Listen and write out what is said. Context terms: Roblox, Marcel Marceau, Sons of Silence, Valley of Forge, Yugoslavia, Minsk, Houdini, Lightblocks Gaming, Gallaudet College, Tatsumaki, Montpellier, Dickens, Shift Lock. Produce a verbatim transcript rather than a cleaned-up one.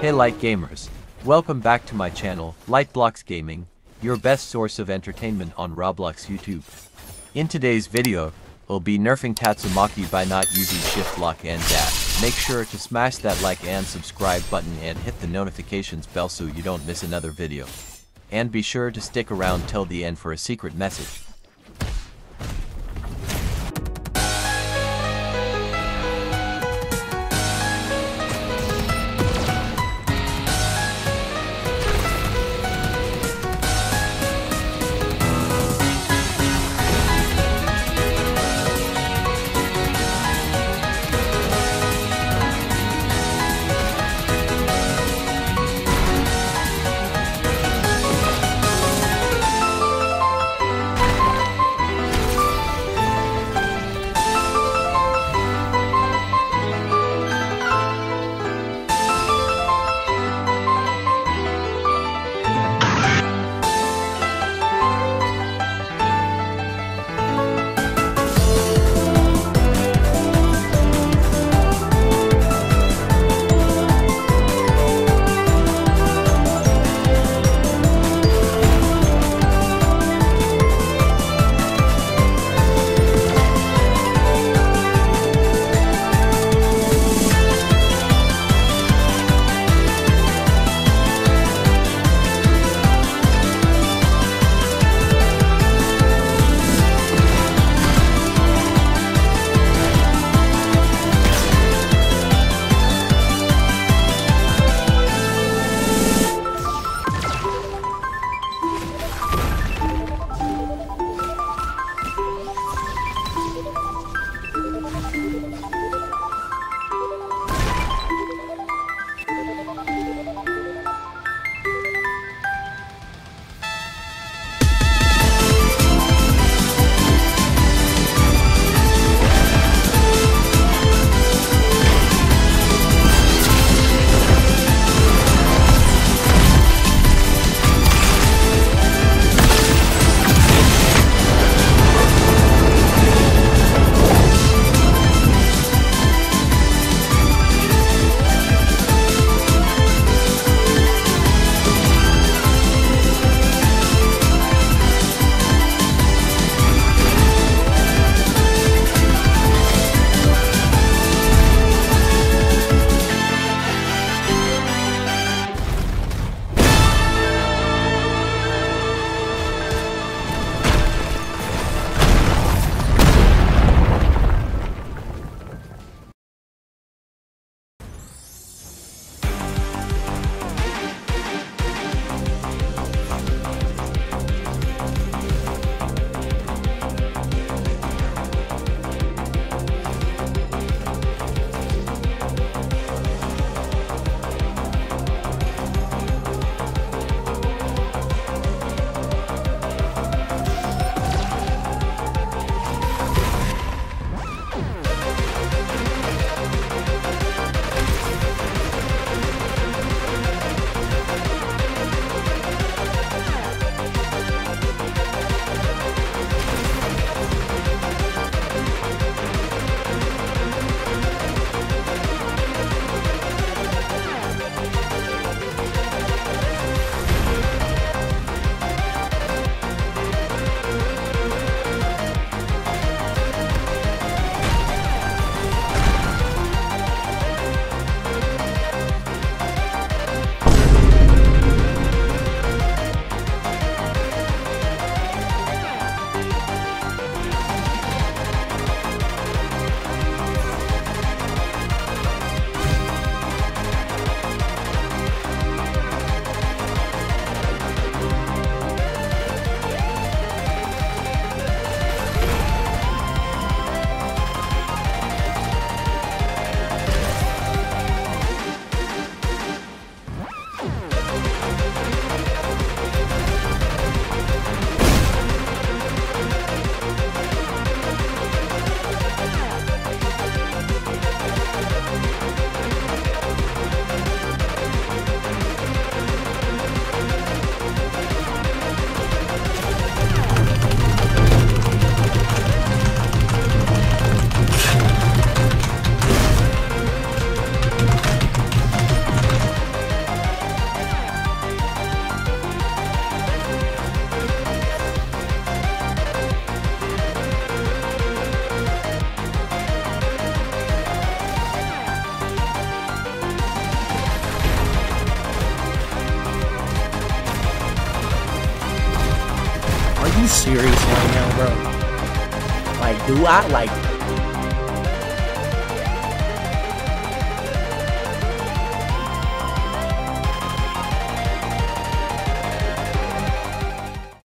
Hey Light Gamers, welcome back to my channel, Lightblocks Gaming, your best source of entertainment on Roblox YouTube. In today's video, we'll be nerfing Tatsumaki by not using shift lock and dash. Make sure to smash that like and subscribe button and hit the notifications bell so you don't miss another video. And be sure to stick around till the end for a secret message. serious right now, bro. Like, do I? Like,